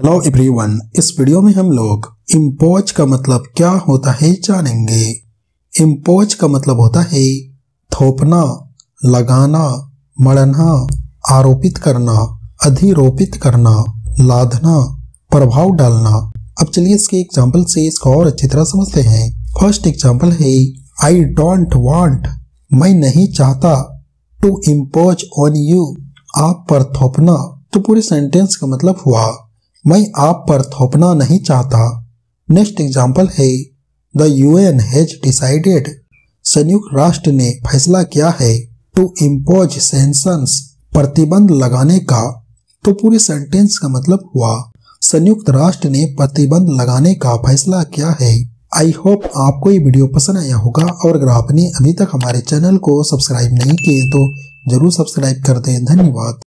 Hello everyone, इस video में हम लोग इम्पोज का मतलब क्या होता है जानेंगे। इम्पोज का मतलब होता है थोपना, लगाना, मढ़ना, आरोपित करना, अधिरोपित करना, लादना, प्रभाव डालना। अब चलिए इसके एग्जाम्पल से इसको और अच्छी तरह समझते हैं। फर्स्ट एग्जाम्पल है आई डोंट वांट, मैं नहीं चाहता, टू इम्पोज ऑन यू, आप पर थोपना। तो पूरे सेंटेंस का मतलब हुआ मैं आप पर थोपना नहीं चाहता। नेक्स्ट एग्जाम्पल है द UN हैज डिसाइडेड, संयुक्त राष्ट्र ने फैसला किया है, टू इम्पोज सेंशंस, प्रतिबंध लगाने का। तो पूरे सेंटेंस का मतलब हुआ संयुक्त राष्ट्र ने प्रतिबंध लगाने का फैसला किया है। आई होप आपको ये वीडियो पसंद आया होगा, और अगर आपने अभी तक हमारे चैनल को सब्सक्राइब नहीं किए तो जरूर सब्सक्राइब कर दें। धन्यवाद।